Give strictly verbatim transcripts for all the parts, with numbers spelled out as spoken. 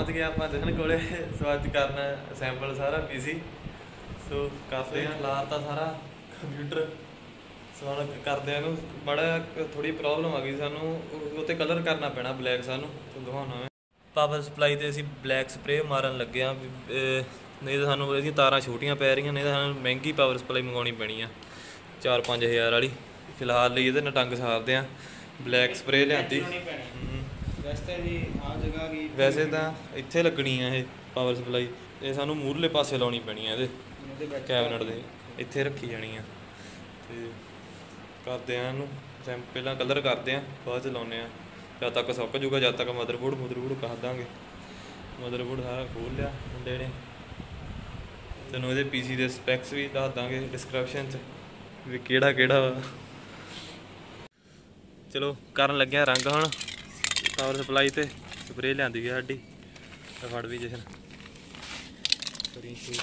पहुँच गए आप दिन को, सो अच करना सैंपल सारा पीसी। सो काफी लाता सारा कंप्यूटर, सो हम करते हैं माड़ा थोड़ी प्रॉब्लम आ गई सानू, उत्ते कलर करना पैना ब्लैक सानू तो दिखाना। पावर सप्लाई से असी ब्लैक स्प्रे मारन लगे हाँ, नहीं तो सानू इसदियां तारां छोटियां पै रही, नहीं तो सानू महंगी पावर सप्लाई मंगाउणी पैनी आ चार पाँच हज़ार वाली। फिलहाल लिए तो नटंग सारते हैं, ब्लैक स्प्रे लियांदी। वैसे तो इत्थे लगनी है ये पावर सप्लाई, ये सानू मूरले पासे लाउणी पैनी है, ये कैबिनेट दे इत्थे रखी जानी है। तो करते हैं इनू पहला कलर करते हैं, बाद च लाउने हैं जद तक सुक जूगा, जद तक मदरबोर्ड मदरबोर्ड कह देंगे। मदरबोर्ड सारा खोल लिया मुंडे ने, तेन ये पी सी के स्पैक्स भी दस देंगे डिस्क्रिप्शन भी केड़ा केड़ा वा। चलो करन लगे रंग हम पावर सप्लाई ते स्प्रे लियांदी है साडी, फड़ भी जशन करी शूट।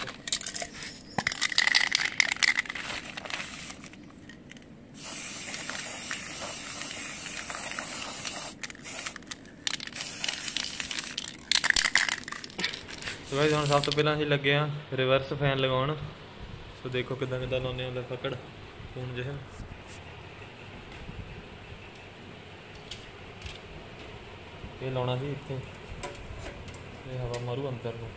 तो भाई हम सब तो पहले अं लगे हाँ रिवर्स फैन लगा। सो देखो कि लाने पकड़ फोन जैसे ये लाना जी, इतने ये हवा मारू अंदर को।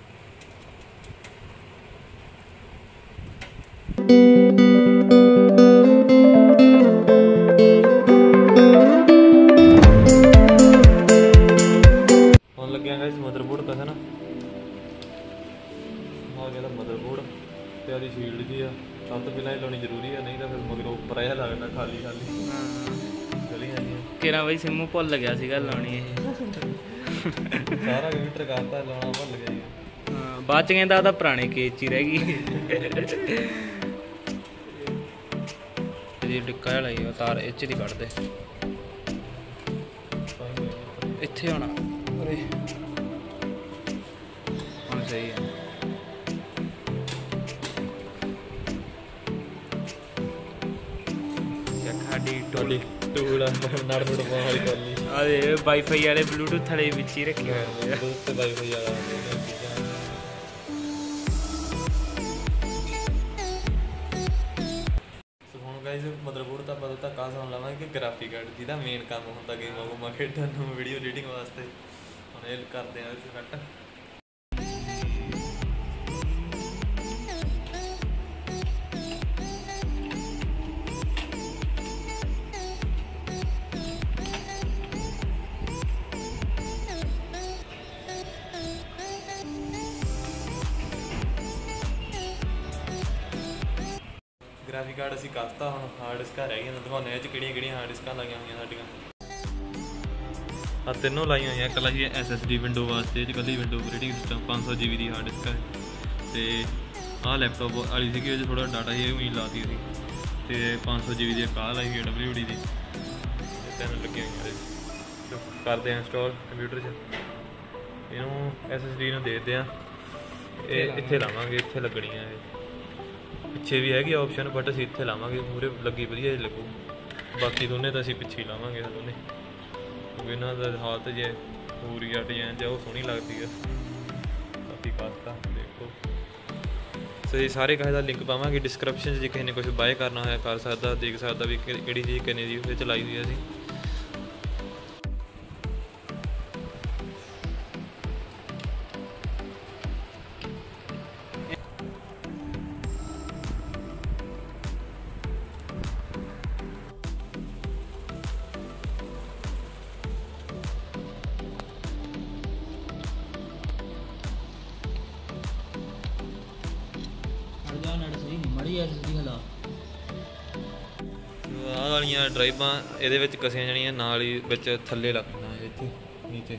हम लगे हाँ मदरबोर्ड का है ना, मदरबोर्ड तो आदि शील्ड जी है सब तो पहले ही लानी जरूरी है, नहीं तो फिर मगर उपर जहा लगना खाली खाली केरा। बी सिमू भुल गया लानी सारा कंप्यूटर करता लाना भुल गया, बाद कहता पुराने केज ही रह गई। डिक्का जहा लाई तार एच नहीं कढ़ते इत्थे होना, हम सही है। टोली टूड़ा नाड़ टूड़ बहुत करली आ ये वाईफाई वाले ब्लूटूथ थले बीच ही रखे हैं, ब्लूटूथ पे वाईफाई वाला सो हुन गाइस मदरबोर्ड दा पता ता कासा होन लावांगे कि ग्राफिक कार्ड दी दा मेन काम हुंदा गेम को मार्केट नु वीडियो एडिटिंग वास्ते। हुन ये करदे आ इस कट ग्राफिक कार्ड असी कसता, हम हार्ड डिस्क रह गई दिखाने कि हार्ड डिस्क लाइया हुई सा तीनों लाइया हुई। कल ही एस एस डी विंडो वास्ते कल विंडो ऑपरेटिंग सिस्टम पाँच सौ जी बी की हार्ड डिस्क है, तो आह लैपटॉप वाली सी थोड़ा डाटा ही हुई लाती थी, तो पाँच सौ जी बी की कॉल आई हुई डब्ल्यू डी की तीन लगी हुई। करते हैं इंस्टॉल कंप्यूटर इनू एस एस डी देते हैं, इतने लावे इतने लगनी है, पिछे भी हैगी ऑप्शन बट असी इत्थे लावांगे पूरे लगी वधिया लगू, बाकी दोनों तो असी पिछे लावांगे दोनों क्योंकि इन्हां दा हालत जे पूरी आ डिजाइन जो सोहनी लगती है काफ़ी खासता। देखो सही सारे कहे का लिंक पावांगे डिस्क्रिप्शन जे किसी ने कुछ बाय करना होया कर सकदा, देख सकदा भी किहड़ी चीज़ किन्ने दी उहदे च लाई हुई असी। वालियां ड्राइव ये कसिया जानिया नाल ही बच्च थले लगना है, इतने नीचे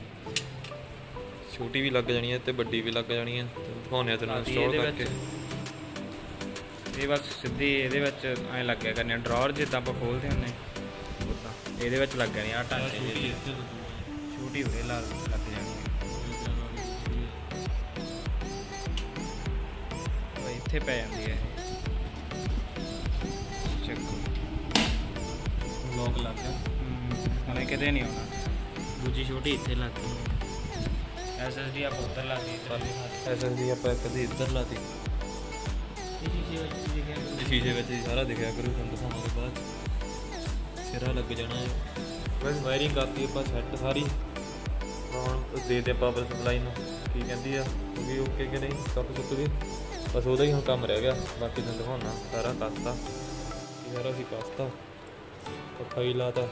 छोटी भी लग जानी है तो बड़ी भी लग जानी है। दिखाने तेन इंस्टॉल करके बस सीधी ये ए लग गया करने ड्रॉर जिदा आप खोलते होंने ये लग जाने आ टांके छोटी हो लग जानी इत्थे पै जाती है लॉक लग गया हमें कहीं नहीं होना, दूजी छोटी इतने लग गई एसएसडी आप उधर ला दी, एसएसडी आप कभी इधर ला दी, शीशे बच्चे सारा दिखाया करो तुम तो। हमारे पास सिरा लग जाना है बस। वायरिंग करती है पास सेट सारी हम दे दे पावर सप्लाई में की कहती है क्योंकि ओके कि नहीं सब सुख भी बस वही हम काम रह गया। बाकी तुम दिखाना सारा कास्ता सारा सी कास्ता पक्का ही लाता,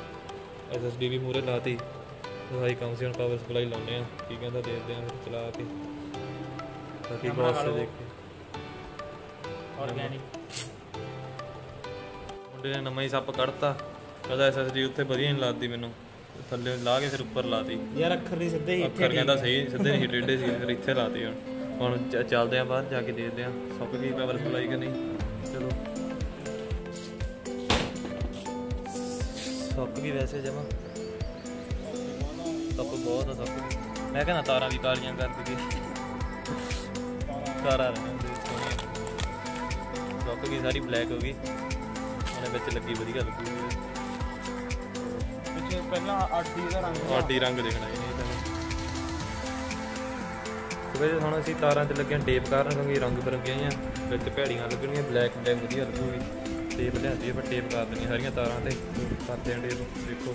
एस एस डी भी मूहरे लाती, सारी कम से हम पावर सप्लाई लाने की कहता देखते हैं फिर चला के बाकी बहुत से देखे। मुंडे ने नवा ही सप कड़ता कहता एस एस डी उत्थे वधिया नहीं लाती मैनू, थले ला के फिर उपर लाती यार अखर नहीं सीधे ही अखर कहता सही सीधे ही टेढ़े सी फिर इतने लाती। हम हम चलते हैं बाहर जाके देखते हैं सुक गई पावर सप्लाई कि नहीं। चलो सुक भी वैसे जमा सुक बहुत है सुक। मैं कहना तारा भी कालियां कर दी तारा सुक गई सारी ब्लैक हो गई उन्हें बिच लगी वधिया लगी आटी रंग देखना ही नहीं। सुबह हम असी तारा च लगे टेप कारण क्योंकि रंग बिरंगिया बिच भैड़ियां लगनियां ब्लैक ब्लैक वधिया लगूगी। टेप लिया पर टेप कर देनी सारिया तारा से करते हैं टेप। देखो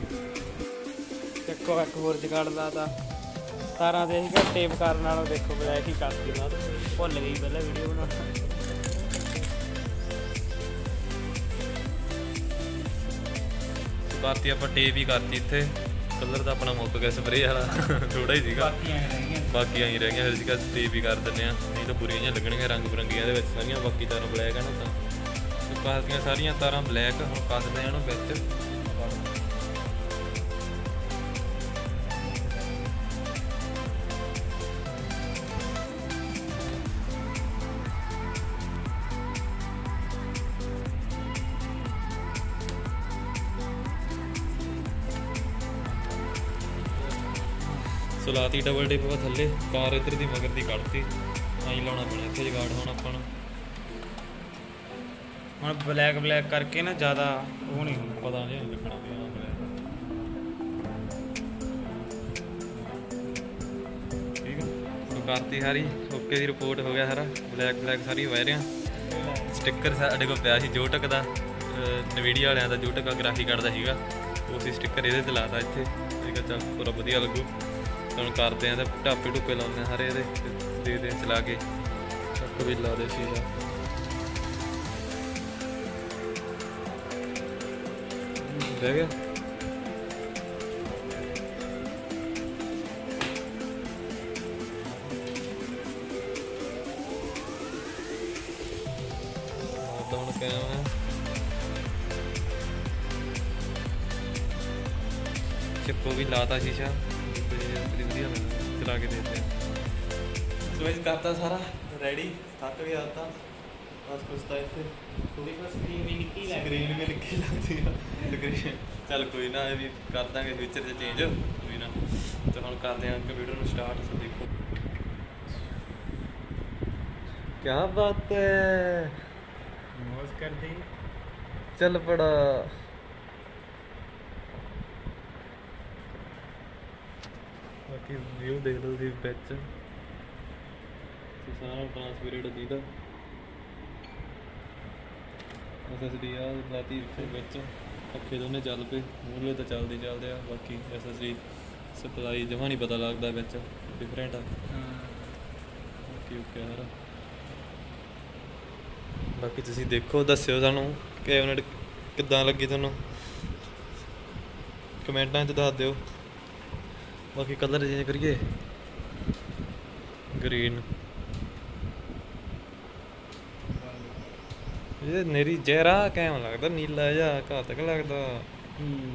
देखो एक होर जुगाड़ लाता तारा से अगर टेप करने वालों देखो ब्लैक ही कर देना भुल गई पहले वीडियो बनाना। बाकी आप टेप ही करती इतने कलर तो अपना मुक गया स्परे वाला थोड़ा ही सीगा बाकी आई रह गई फिर टेप ही कर देने नहीं तो बुरी लगनिया रंग बिरंगिया सारिया। बाकी तारा ब्लैक है ना कसदियाँ सारिया तारा ब्लैक हम कसदे हैं बिच सुलाती डबल टिप थले तार इधर की मगर की कड़ती आई लाना पैना इतने जुगाड़ होना अपन। हम ब्लैक ब्लैक करके ना ज़्यादा वो नहीं पता नहीं लगना ठीक है। तो करती सारी ओके की रिपोर्ट हो गया सारा ब्लैक ब्लैक सारी वायरियां स्टिकर साढ़े को पिया जोटक का नवीडिया वाले का जोटक का ग्राफी कार्ड का उसी स्टिकर ये लाता इतने ठीक है। चल पूरा वधिया लगू हम करते हैं तो ढापे ढुपे लाने सारे ये देखते हैं चला के चक भी ला दे सीधा। चिपको भी लाता शीशा चला के देते हैं स्विच करता सारा रेडी थक भी आता बस कुछ तो इसे स्क्रीन भी निकी स्क्रीन भी निकी लगती है। चल कोई ना भी कर देंगे फ्यूचर से चेंज कोई ना। तो हम कर दें कंप्यूटर में स्टार्ट देखो क्या बात है मौज कर दी चल पड़ा। बाकी व्यू देख लो बिच सारा ट्रांसपेरेंट दीदा एसएसडी लाती बिच अखे दोनों चल पे मूहरे तो चलते चलते आ। बाकी एसएसडी सप्लाई जमा नहीं पता लगता बिच डिफरेंट ओके। बाकी तुसीं देखो दस्यो सानू कैबिनेट किद्दां लगी तुहानू कमेंटां च दस दिओ। बाकी कलर चेंज करिए ग्रीन ये नेरी जहरा कैम लगता नीला जा घातक लगता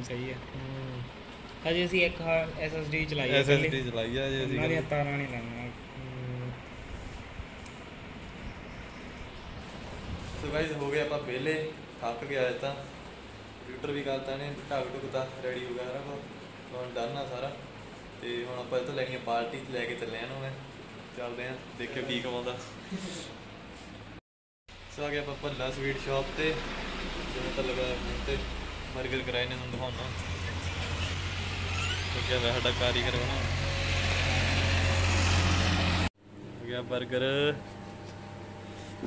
सही है। अजे असी एक एसएसडी चलाई एसएसडी चलाई है जी जी तारा नहीं लाना। सो गाइस हो गया अपन पहले थक गया था कंप्यूटर भी करता ने ढाक ढुकता रेडी हो गया सारा कुछ डरना सारा तो हम आप इतों लैनी पार्टी लैके चले मैं चलते हैं देखियो की कमा। सो आ गया आप भला स्वीट शॉप से जो तो लगा तो बर्गर कराए ने तुम दिखाना तो क्या साडा कारीगर बना गया बर्गर।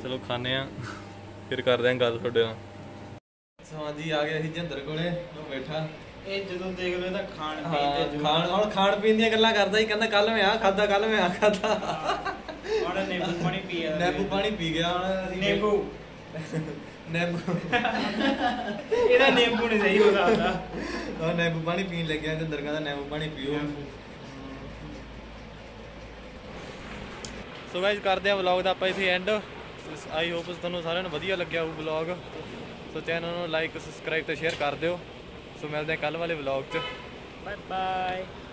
चलो खाने फिर कर दें गल थोड़े। हाँ जी आ गया जिंदर कोले बैठा जो देख लो खान पीन खान और खान पीन दी गल्लां करदा ही कहंदा कल मैं आ खादा कल मैं आ खादा और नींबू पानी पिया नींबू पानी पी गया नींबू नींबू एदा नींबू नहीं सही होदा और नींबू पानी पीन लग्या जिंदर कहंदा नींबू पानी पियो। सो गाइस करते हैं ब्लॉग का आप इतने एंड। आई होप तुहानूं सारे वधिया लग्या हो ब्लॉग। सो चैनल नूं लाइक सबसक्राइब तो शेयर कर दिओ। सो मिलते हैं कल वाले ब्लॉग च। Bye bye.